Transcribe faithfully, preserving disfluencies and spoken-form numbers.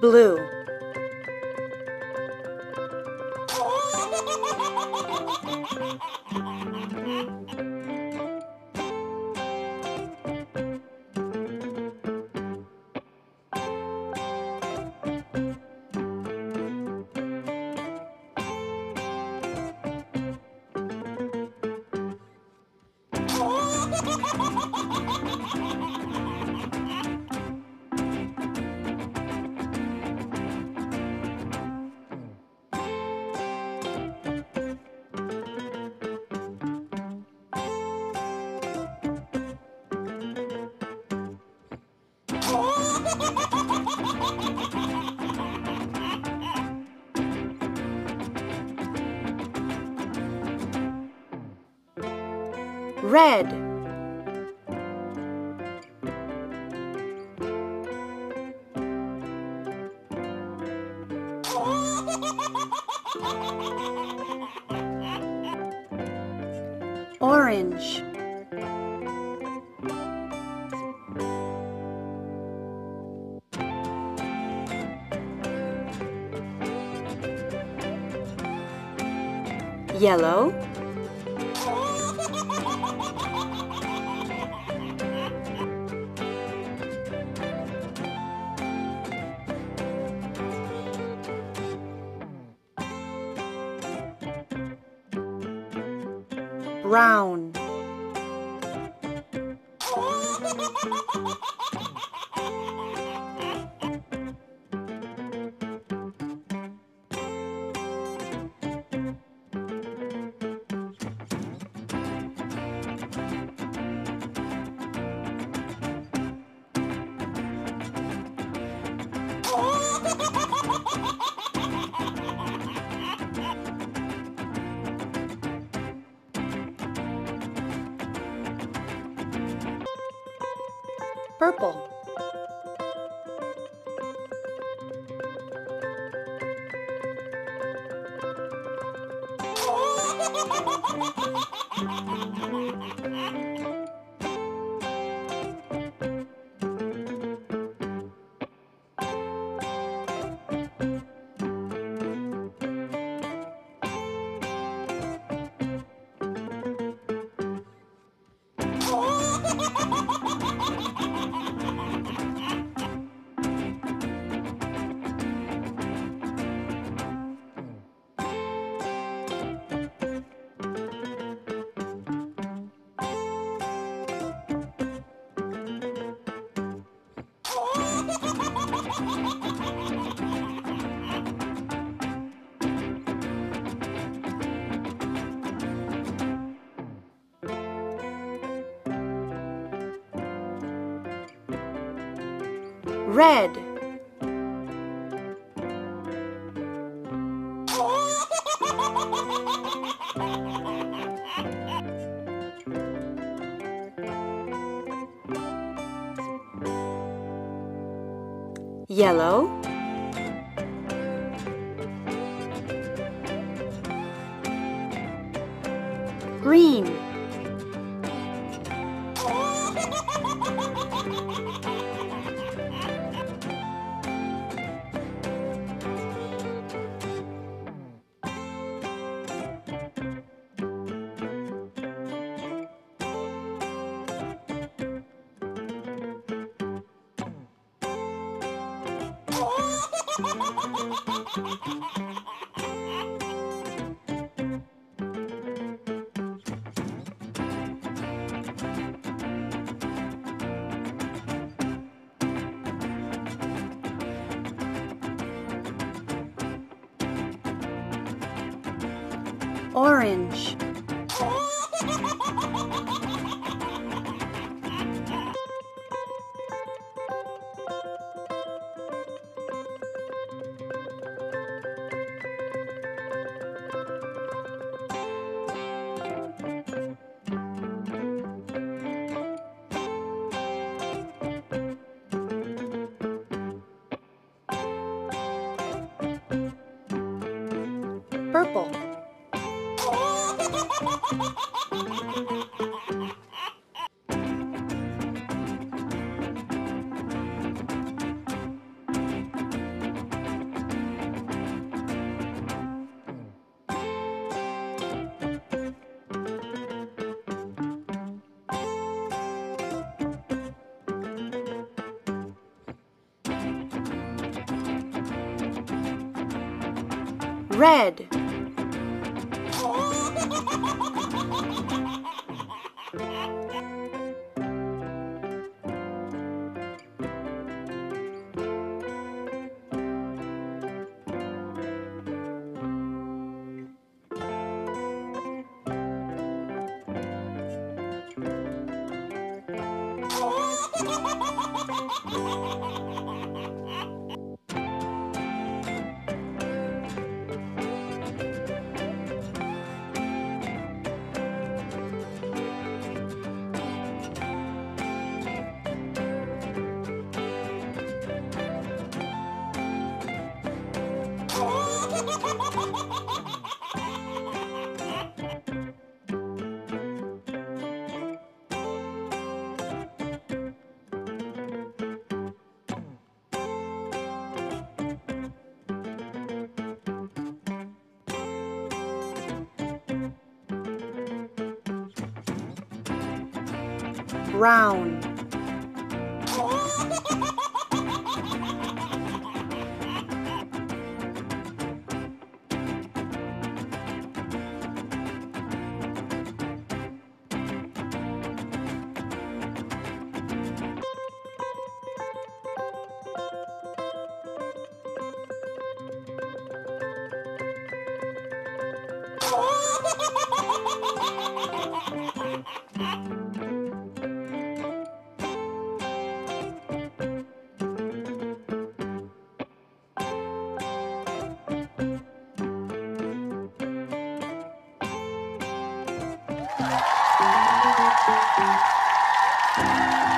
blue. Red, orange, yellow, brown, purple, red, yellow, green, orange, purple, Red. Brown. Thank you.